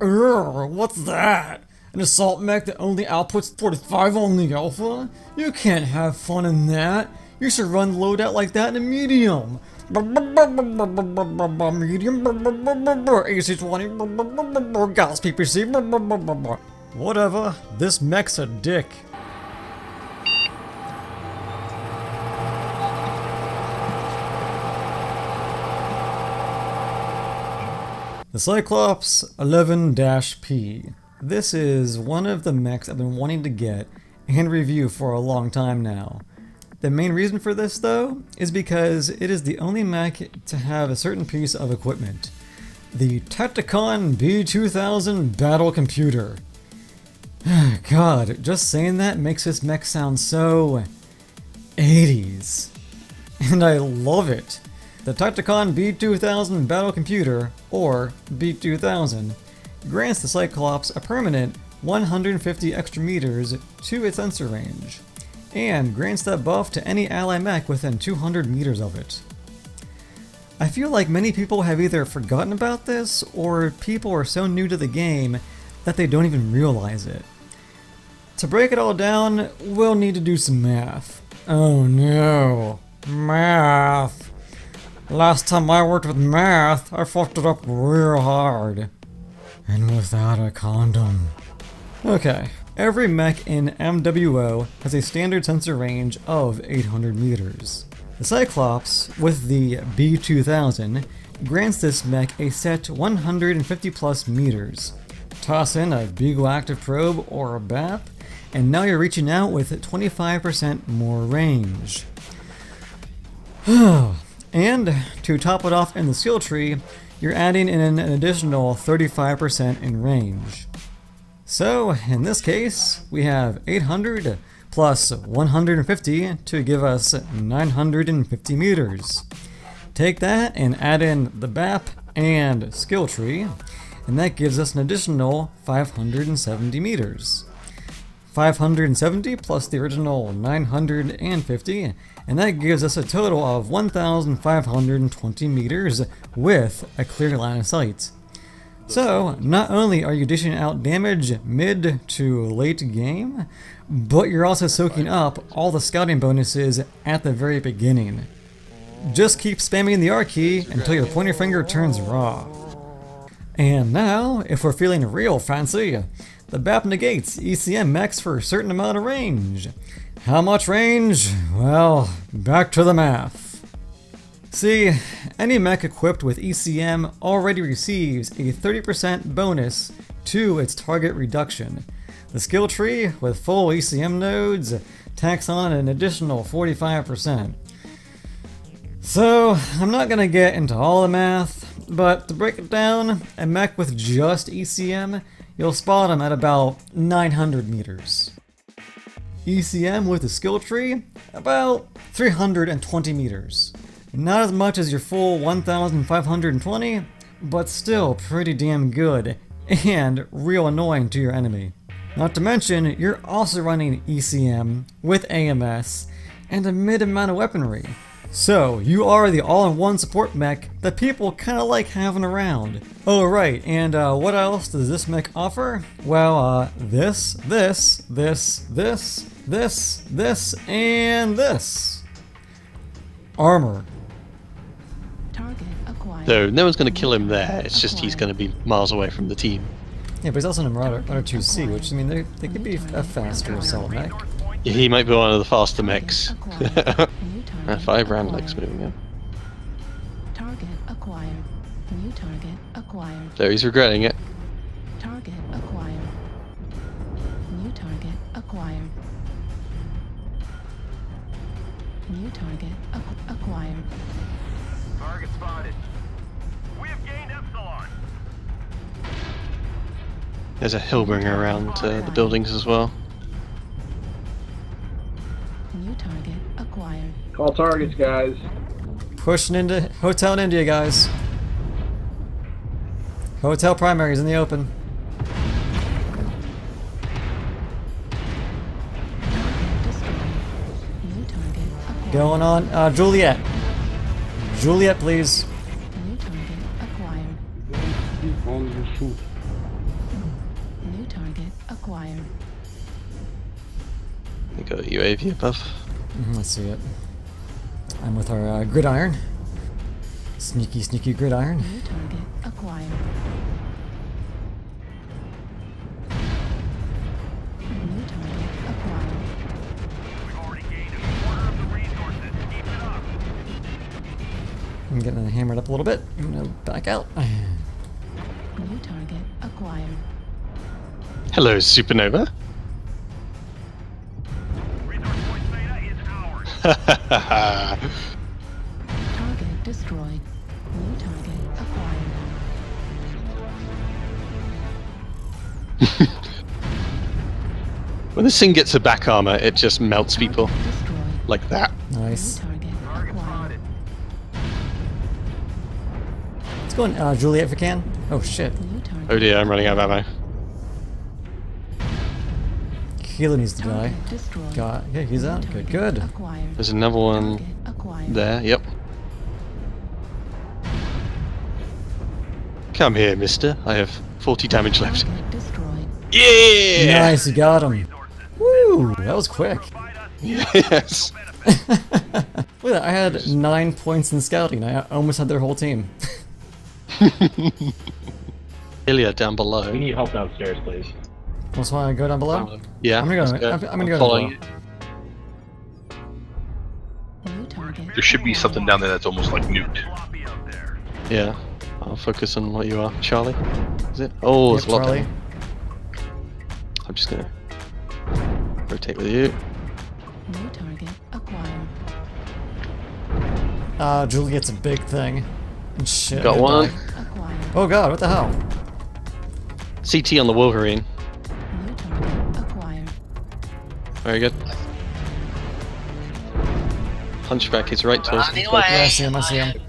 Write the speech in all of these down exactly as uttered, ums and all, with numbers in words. Urgh, what's that? An assault mech that only outputs forty-five on the alpha? You can't have fun in that. You should run loadout like that in a medium. Medium, A C twenty, Gauss P P C, whatever. This mech's a dick. The Cyclops eleven P. This is one of the mechs I've been wanting to get and review for a long time now. The main reason for this though is because it is the only mech to have a certain piece of equipment. The Tacticon B two thousand Battle Computer. God, just saying that makes this mech sound so eighties. And I love it. The Tacticon B two thousand Battle Computer, or B two thousand, grants the Cyclops a permanent one hundred fifty extra meters to its sensor range, and grants that buff to any ally mech within two hundred meters of it. I feel like many people have either forgotten about this, or people are so new to the game that they don't even realize it. To break it all down, we'll need to do some math. Oh no, math. Last time I worked with math, I fucked it up real hard. And without a condom. Okay, every mech in M W O has a standard sensor range of eight hundred meters. The Cyclops, with the B two thousand, grants this mech a set one hundred fifty plus meters. Toss in a Beagle Active Probe or a B A P, and now you're reaching out with twenty-five percent more range. And, to top it off in the skill tree, you're adding in an additional thirty-five percent in range. So, in this case, we have eight hundred plus one hundred fifty to give us nine hundred fifty meters. Take that and add in the B A P and skill tree, and that gives us an additional five hundred seventy meters. five hundred seventy plus the original nine hundred fifty, and that gives us a total of one thousand five hundred twenty meters with a clear line of sight. So, not only are you dishing out damage mid to late game, but you're also soaking up all the scouting bonuses at the very beginning. Just keep spamming the R key until your pointer finger turns raw. And now, if we're feeling real fancy, the B A P negates E C M mechs for a certain amount of range. How much range? Well, back to the math. See, any mech equipped with E C M already receives a thirty percent bonus to its target reduction. The skill tree, with full E C M nodes, tacks on an additional forty-five percent. So, I'm not gonna get into all the math, but to break it down, a mech with just E C M, you'll spot them at about nine hundred meters. E C M with the skill tree, about three hundred twenty meters. Not as much as your full one thousand five hundred twenty, but still pretty damn good, and real annoying to your enemy. Not to mention, you're also running E C M with A M S and a mid amount of weaponry. So, you are the all-in-one support mech that people kinda like having around. Oh right, and uh, what else does this mech offer? Well, uh, this, this, this, this, this, this, and this. Armor. Target acquired. So, no one's gonna kill him there, it's just he's gonna be miles away from the team. Yeah, but he's also in a Marauder two C, which, I mean, they, they could be a faster assault mech. Yeah, he might be one of the faster mechs. Five round legs moving in. Target acquired. New target acquired. So he's regretting it. Target acquired. New target acquired. New target acquired. Target spotted. We have gained Epsilon. There's a hillbringer around uh, the buildings as well. New target acquired. All targets, guys. Pushing into Hotel in India, guys. Hotel primaries in the open. Going on, uh, Juliet. Juliet, please. Target acquired. We got U A V above. Mm-hmm, let's see it. I'm with our uh, gridiron. Sneaky, sneaky gridiron. New target acquired. New target acquired. We've already gained a quarter of the resources. Keep it up. I'm getting hammered up a little bit. I'm gonna back out. New target acquired. Hello, Supernova. Target destroyed. New target acquired. When this thing gets a back armor, it just melts target people destroyed. Like that. Nice. Let's go on uh, Juliet if we can. Oh shit. Oh dear, I'm running out of ammo. Keelan needs to die. Got, yeah, he's out. Good, good. Acquired. There's another one there. Yep. Come here, mister. I have forty damage left. Yeah! Nice, you got him. Woo! That was quick. Yes. Look at that, I had nine points in scouting. I almost had their whole team. Ilya down below. We need help downstairs, please. That's why I go down below? Yeah. I'm gonna go, I'm, I'm gonna go down below. There should be something down there that's almost like nuked. Yeah. I'll focus on what you are. Charlie? Is it? Oh, it's locked. Charlie. I'm just gonna rotate with you. New target acquired. Ah, uh, Juliet's a big thing. And shit. Got one. Oh god, what the hell? C T on the Wolverine. Very good. Hunchback is right towards me. Yeah, I see him, I see him.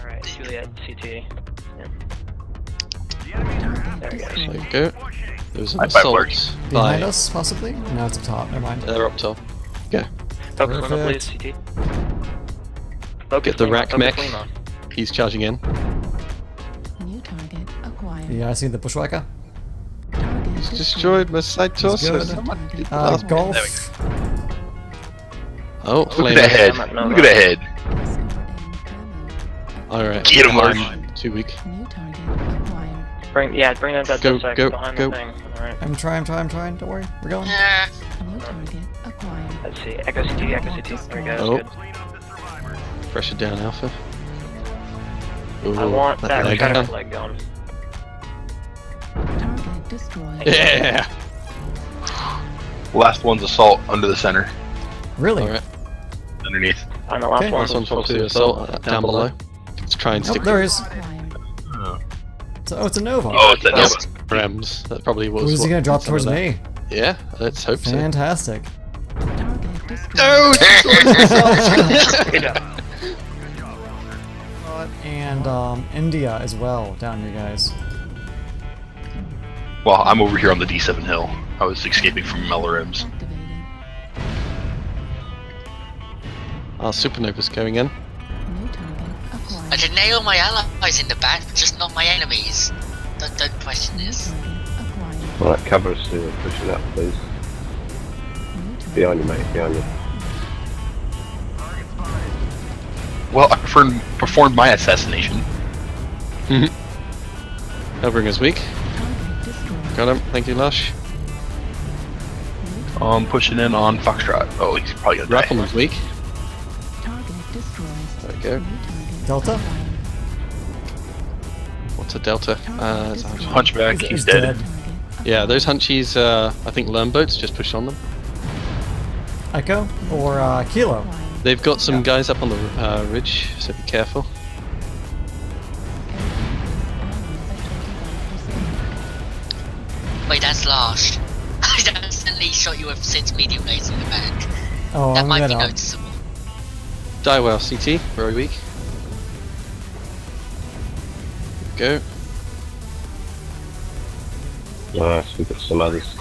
Alright, Juliet, C T. Yeah. There we go. There we go. There's an assault. Behind us, possibly? No, it's up top, never mind. They're up top. Go. Focus one up, please, C T. Focus Get the rack focus mech. He's charging in. New target acquired. Yeah, I see the Bushwhacker. He's destroyed my side torso. Uh, golf. Oh, look at that head. Look at that head. Alright. Get him, Larsh. Too weak. Bring, yeah, bring that go, go, go. Behind the thing. Right. I'm trying, I'm trying, I'm trying. Don't worry. We're going. Yeah. Let's see. Echo C T, Echo C T. There we go. Oh. Pressure down, Alpha. Ooh, I want that leg, leg going. Destroyed. Yeah! Last one's assault under the center. Really? Right. Underneath. I know, last okay. one's one supposed to be assault down, down below. below. Let's try and oh, stick there it. Is. Oh. So, oh, it's a Nova. Oh, it's a Nova. That's Rems. That probably was. Who's he gonna drop towards me? Yeah, let's hope Fantastic. so. Fantastic. No! And um, India as well, down here, guys. Well, I'm over here on the D seven hill. I was escaping from L R Ms. Our Supernova's going in. I can nail my allies in the back, just not my enemies. Don't, don't question this. Alright, cover us through and push it up, please. Behind you, mate, behind you. Well, I performed, performed my assassination. Mm-hmm. Covering is weak. Got him, thank you, Larsh. I'm um, pushing in on Foxtrot. Oh, he's probably gonna Raffle die. Is weak. There we go. Delta? What's a Delta? Uh, it's a Hunchback, he's, he's dead. dead. Yeah, those Hunchies, uh, I think Learn Boats just pushed on them. Echo? Or uh, Kilo? They've got some yeah. guys up on the uh, ridge, so be careful. Wait, that's Larsh. I accidentally shot you with six medium nades in the back. Oh, that I'm might be up. noticeable. Die well, C T. Very weak. Go. Nice, we got some others.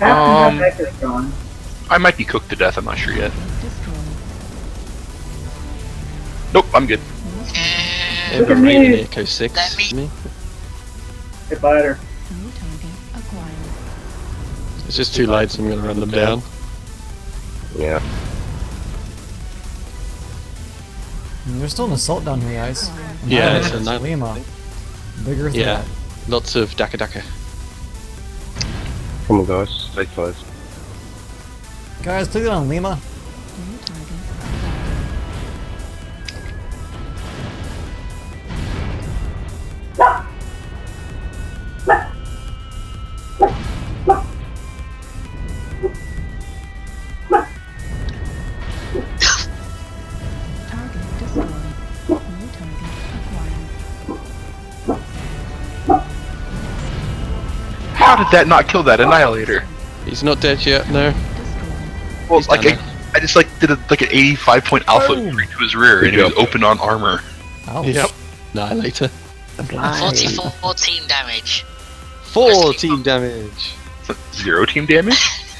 Um, I might be cooked to death, I'm not sure yet. Nope, I'm good. Everybody in Echo six. Let me. Hit by her. New target acquired. It's just too late, so I'm going to run them down. Yeah. There's still an assault down here, guys. Yeah, it's a Lima. Bigger threat. Yeah, lots of Daka Daka. Come on, guys, stay close. Guys, please get on Lima. How did that not kill that Annihilator? He's not dead yet, no. Well, He's like I, I just like did a, like an eighty-five point alpha oh. to his rear, and he was open on armor. Ouch. Yep. Annihilator. forty-four team damage. Four team damage. Zero team damage.